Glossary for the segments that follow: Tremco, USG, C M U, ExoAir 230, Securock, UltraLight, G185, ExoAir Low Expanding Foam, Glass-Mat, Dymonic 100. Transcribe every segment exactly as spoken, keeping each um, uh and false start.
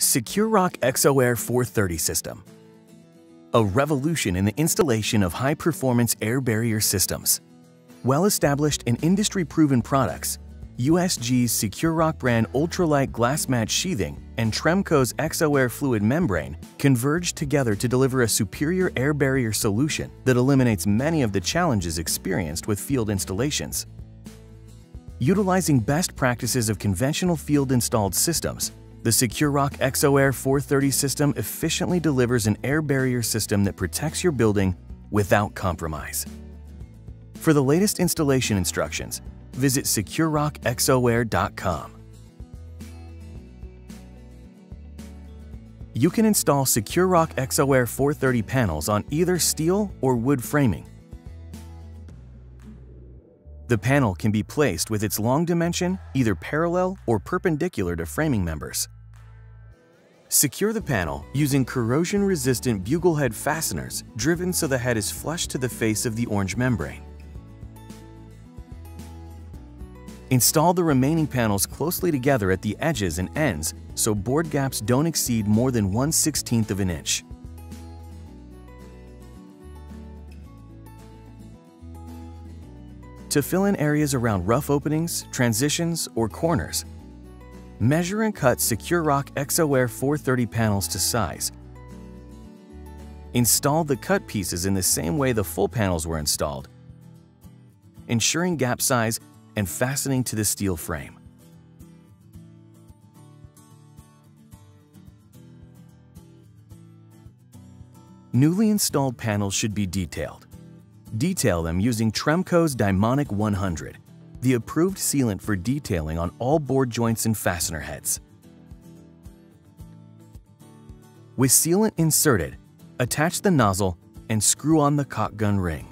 Securock ExoAir four thirty system. A revolution in the installation of high-performance air barrier systems. Well-established and industry-proven products, U S G's Securock brand ultralight glass mat sheathing and Tremco's ExoAir fluid membrane converged together to deliver a superior air barrier solution that eliminates many of the challenges experienced with field installations. Utilizing best practices of conventional field-installed systems, the Securock ExoAir four thirty system efficiently delivers an air barrier system that protects your building without compromise. For the latest installation instructions, visit Securock ExoAir dot com. You can install Securock ExoAir four thirty panels on either steel or wood framing. The panel can be placed with its long dimension either parallel or perpendicular to framing members. Secure the panel using corrosion-resistant bugle head fasteners driven so the head is flush to the face of the orange membrane. Install the remaining panels closely together at the edges and ends so board gaps don't exceed more than one sixteenth of an inch. To fill in areas around rough openings, transitions, or corners, measure and cut Securock ExoAir four thirty panels to size. Install the cut pieces in the same way the full panels were installed, ensuring gap size and fastening to the steel frame. Newly installed panels should be detailed. Detail them using Tremco's Dymonic one hundred, the approved sealant for detailing on all board joints and fastener heads. With sealant inserted, attach the nozzle and screw on the cockgun ring.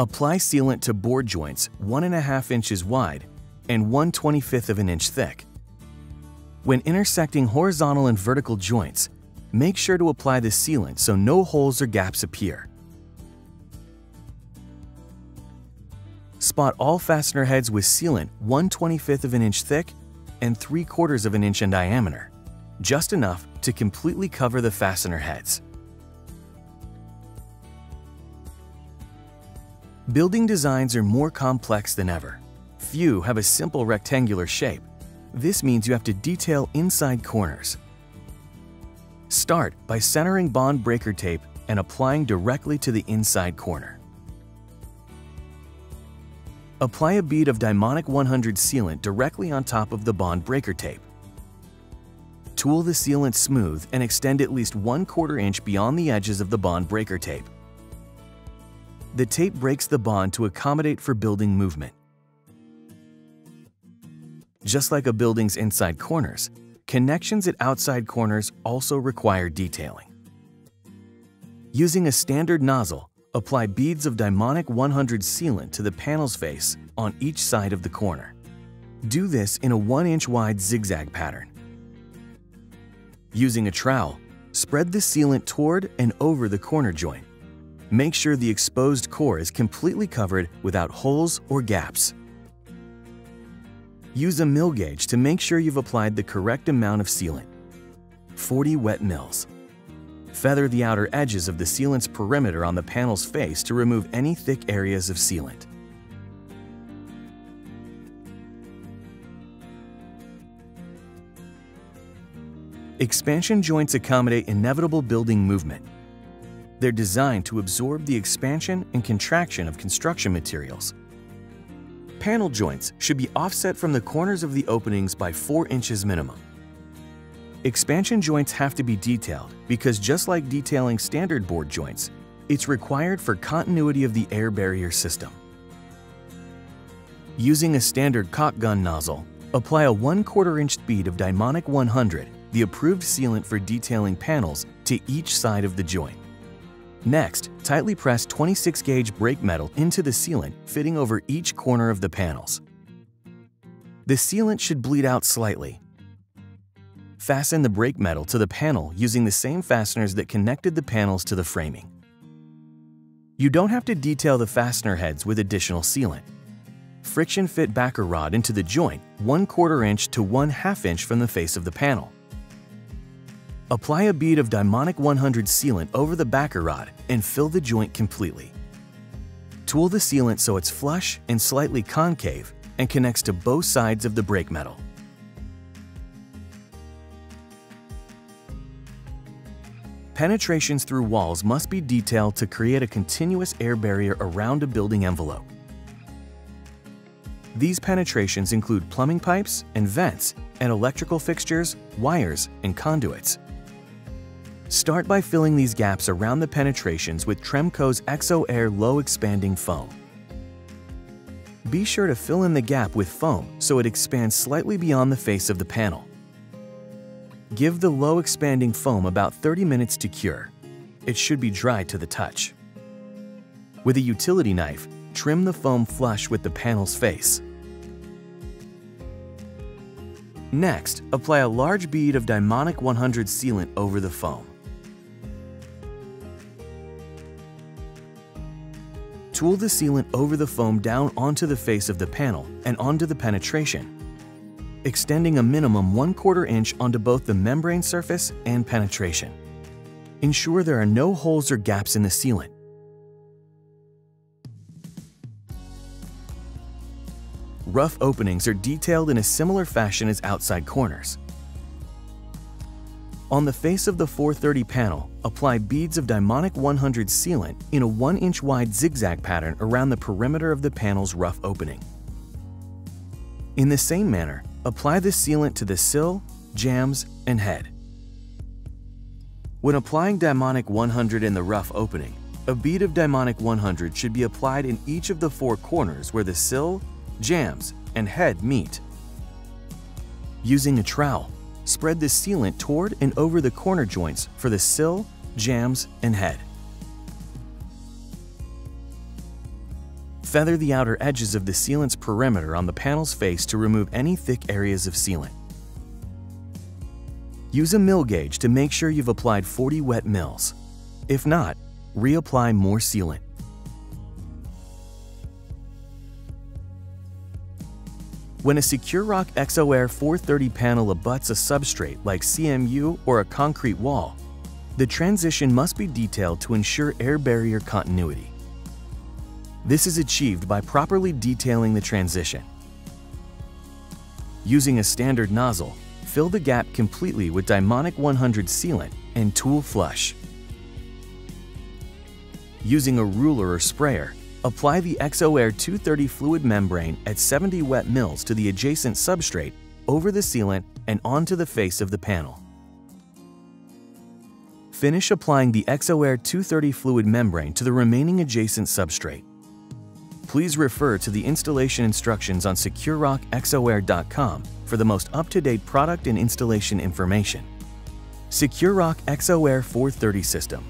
Apply sealant to board joints one and a half inches wide and one twenty-fifth of an inch thick. When intersecting horizontal and vertical joints, make sure to apply the sealant so no holes or gaps appear. Spot all fastener heads with sealant one twenty-fifth of an inch thick and three quarters of an inch in diameter, just enough to completely cover the fastener heads. Building designs are more complex than ever. Few have a simple rectangular shape. This means you have to detail inside corners. Start by centering bond breaker tape and applying directly to the inside corner. Apply a bead of Dymonic one hundred sealant directly on top of the bond breaker tape. Tool the sealant smooth and extend at least one quarter inch beyond the edges of the bond breaker tape. The tape breaks the bond to accommodate for building movement. Just like a building's inside corners, connections at outside corners also require detailing. Using a standard nozzle, apply beads of Dymonic one hundred sealant to the panel's face on each side of the corner. Do this in a one inch wide zigzag pattern. Using a trowel, spread the sealant toward and over the corner joint. Make sure the exposed core is completely covered without holes or gaps. Use a mill gauge to make sure you've applied the correct amount of sealant. forty wet mils. Feather the outer edges of the sealant's perimeter on the panel's face to remove any thick areas of sealant. Expansion joints accommodate inevitable building movement. They're designed to absorb the expansion and contraction of construction materials. Panel joints should be offset from the corners of the openings by four inches minimum. Expansion joints have to be detailed because just like detailing standard board joints, it's required for continuity of the air barrier system. Using a standard cockgun nozzle, apply a one quarter inch bead of Dymonic one hundred, the approved sealant for detailing panels, to each side of the joint. Next, tightly press twenty-six gauge brake metal into the sealant, fitting over each corner of the panels. The sealant should bleed out slightly. Fasten the brake metal to the panel using the same fasteners that connected the panels to the framing. You don't have to detail the fastener heads with additional sealant. friction fit backer rod into the joint one quarter inch to one half inch from the face of the panel. Apply a bead of Dymonic one hundred sealant over the backer rod and fill the joint completely. Tool the sealant so it's flush and slightly concave and connects to both sides of the brake metal. Penetrations through walls must be detailed to create a continuous air barrier around a building envelope. These penetrations include plumbing pipes and vents and electrical fixtures, wires, and conduits. Start by filling these gaps around the penetrations with Tremco's ExoAir Low Expanding Foam. Be sure to fill in the gap with foam so it expands slightly beyond the face of the panel. Give the low expanding foam about thirty minutes to cure. It should be dry to the touch. With a utility knife, trim the foam flush with the panel's face. Next, apply a large bead of Dymonic one hundred sealant over the foam. Tool the sealant over the foam down onto the face of the panel and onto the penetration, extending a minimum one quarter inch onto both the membrane surface and penetration. Ensure there are no holes or gaps in the sealant. Rough openings are detailed in a similar fashion as outside corners. On the face of the four thirty panel, apply beads of Dymonic one hundred sealant in a one inch wide zigzag pattern around the perimeter of the panel's rough opening. In the same manner, apply the sealant to the sill, jambs, and head. When applying Dymonic one hundred in the rough opening, a bead of Dymonic one hundred should be applied in each of the four corners where the sill, jambs, and head meet. Using a trowel, spread the sealant toward and over the corner joints for the sill, jambs, and head. Feather the outer edges of the sealant's perimeter on the panel's face to remove any thick areas of sealant. Use a mill gauge to make sure you've applied forty wet mils. If not, reapply more sealant. When a Securock ExoAir four thirty panel abuts a substrate like C M U or a concrete wall, the transition must be detailed to ensure air barrier continuity. This is achieved by properly detailing the transition. Using a standard nozzle, fill the gap completely with Dymonic one hundred sealant and tool flush. Using a ruler or sprayer, apply the ExoAir two thirty fluid membrane at seventy wet mils to the adjacent substrate, over the sealant, and onto the face of the panel. Finish applying the ExoAir two thirty fluid membrane to the remaining adjacent substrate. Please refer to the installation instructions on Securock Exo Air dot com for the most up-to-date product and installation information. Securock ExoAir four thirty System.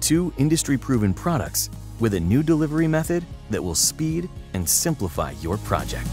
Two industry-proven products with a new delivery method that will speed and simplify your project.